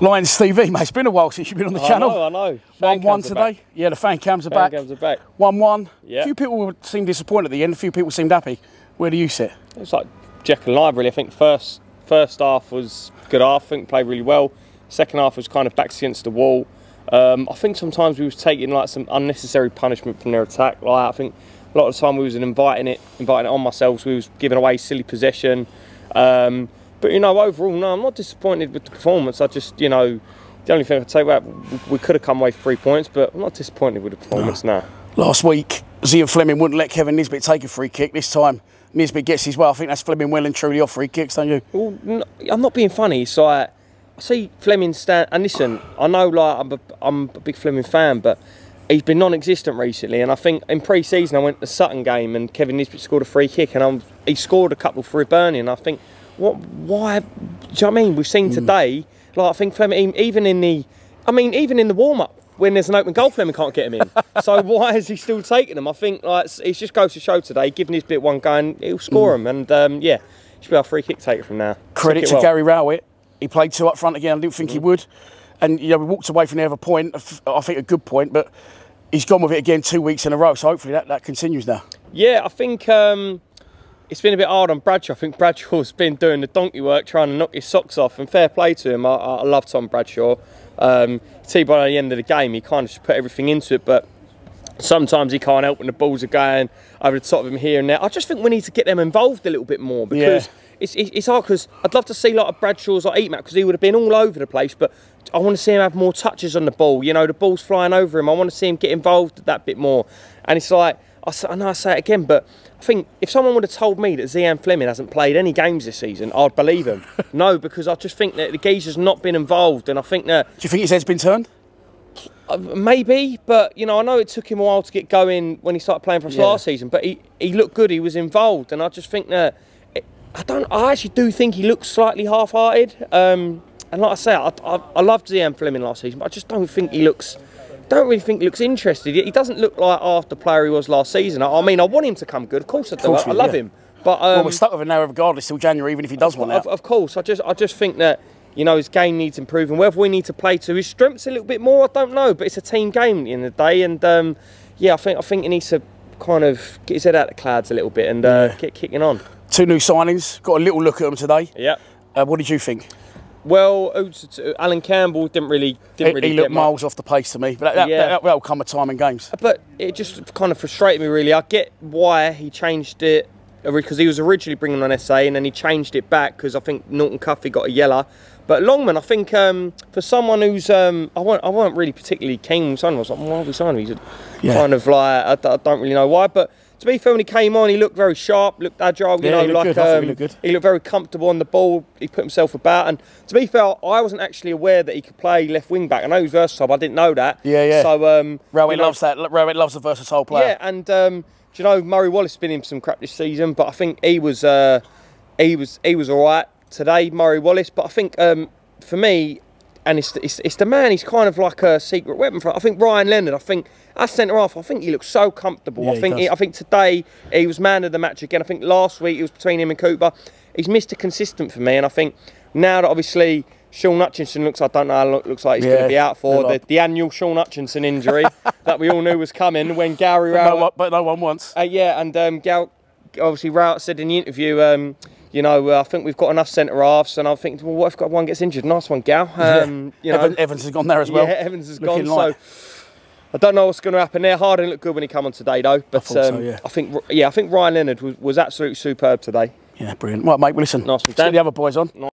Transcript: Lions TV, mate. It's been a while since you've been on the channel. I know, I know. 1-1 today. Yeah, the fan cams are back. 1-1. Yeah. A few people seemed disappointed at the end. A few people seemed happy. Where do you sit? It's like Jekyll and I, really. I think first half was a good half. I think played really well. Second half was kind of backs against the wall. I think sometimes we was taking like some unnecessary punishment from their attack. Like I think a lot of the time we was inviting it on ourselves. We was giving away silly possession. But you know, overall, no, I'm not disappointed with the performance. I just, you know, the only thing I can say about we could have come away with 3 points, but I'm not disappointed with the performance. No. Last week, Zian Flemming wouldn't let Kevin Nisbet take a free kick. This time, Nisbet gets his way. I think that's Flemming well and truly off free kicks, don't you? Well, no, I'm not being funny. So I see Flemming stand, and listen, I know like I'm a big Flemming fan, but he's been non-existent recently, and I think in pre-season I went to the Sutton game and Kevin Nisbet scored a free kick, and he scored a couple for Burnie, and I think. Why, do you know what I mean? We've seen today, like I think Flemming, even in the warm-up, when there's an open goal, Flemming can't get him in. So why is he still taking them? I think like, it just goes to show today, giving his bit one go and he'll score them. And yeah, should be our free kick taker from now. Credit to Gary Rowett. He played two up front again, I didn't think he would. And you know, we walked away from the other point, I think a good point, but he's gone with it again 2 weeks in a row, so hopefully that continues now. Yeah, I think... it's been a bit hard on Bradshaw. I think Bradshaw's been doing the donkey work, trying to knock his socks off, and fair play to him. I love Tom Bradshaw. See, by the end of the game, he kind of just put everything into it, but sometimes he can't help when the balls are going over the top of him here and there. I just think we need to get them involved a little bit more, because it's hard, because I'd love to see like a Bradshaw's like Eatmap, because he would have been all over the place, but I want to see him have more touches on the ball. You know, the ball's flying over him. I want to see him get involved that bit more. And it's like, I know I say it again, but I think if someone would have told me that Zian Flemming hasn't played any games this season, I'd believe him. No, because I just think that the geezer's not been involved, and I think that... Do you think his head's been turned? Maybe, but, you know, I know it took him a while to get going when he started playing for us last season, but he looked good, he was involved, and I just think that... I actually do think he looks slightly half-hearted, and like I say, I loved Zian Flemming last season, but I just don't think he looks... don't really think he looks interested. He doesn't look like half the player he was last season. I mean, I want him to come good. Of course I do. I love him. But well, we're stuck with him now regardless till January, even if he does want out. Of course. I just think that, you know, his game needs improving. Whether we need to play to his strengths a little bit more, I don't know. But it's a team game at the end of the day. And, yeah, I think he needs to kind of get his head out of the clouds a little bit and get kicking on. Two new signings. Got a little look at them today. Yeah. What did you think? Well, Alan Campbell didn't really looked miles off the pace to me, but that'll come a time in games. But it just kind of frustrated me, really. I get why he changed it, because he was originally bringing on SA, and then he changed it back because I think Norton Cuffey got a yellow. But Longman, I think for someone who's I weren't really particularly keen on signing. I was like, why have we signed him? He's kind of like I don't really know why, but. To be fair, when he came on, he looked very sharp, looked agile, you know, like he looked very comfortable on the ball. He put himself about, and to be fair, I wasn't actually aware that he could play left wing back. I know he's versatile, but I didn't know that. Yeah. So Rowett loves that. Rowett loves a versatile player. Yeah, and do you know Murray Wallace has been in some crap this season, but I think he was all right today, Murray Wallace. But I think for me. And it's the man, he's kind of like a secret weapon. I think Ryan Leonard, as centre-half, I think he looks so comfortable. Yeah, I think today he was man of the match again. I think last week it was between him and Cooper. He's Mr. Consistent for me. And I think now that obviously Sean Hutchinson looks, I don't know how long it looks like he's going to be out for. The annual Sean Hutchinson injury that we all knew was coming when Gary Rowett... But no one wants. Yeah, and obviously Rowett said in the interview... you know, I think we've got enough centre-halves, and I'm thinking, well, what if one gets injured? Nice one, Gal. You know, Evans has gone there as well. Yeah, Evans has gone, so I don't know what's going to happen there. Harding looked good when he came on today, though. But I think Ryan Leonard was absolutely superb today. Yeah, brilliant. Right, mate, well, listen, let's get the other boys on. Nice.